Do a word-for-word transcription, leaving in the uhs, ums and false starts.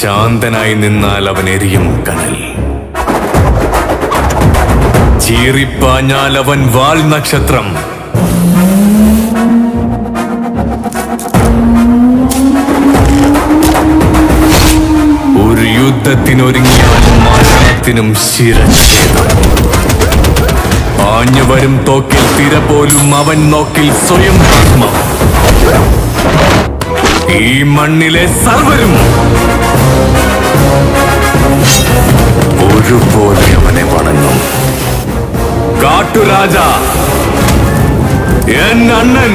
ശാന്തനായി നിന്നാൽ അവനെറിയും കനൽ, ചീറിപ്പാഞ്ഞാൽ അവൻ വാൽ നക്ഷത്രം. ഒരു യുദ്ധത്തിനൊരുങ്ങിയാൽ മരണത്തിനും ശിരച്ഛേദം. ആഞ്ഞുവരും തോക്കിൽ തിര പോലും അവൻ നോക്കിൽ സ്വയം ഭസ്മം. ഈ മണ്ണിലെ സർവരും ഒരുപോലെ അവനെ വണങ്ങും. കാട്ടുരാജ എൻ അണ്ണൻ.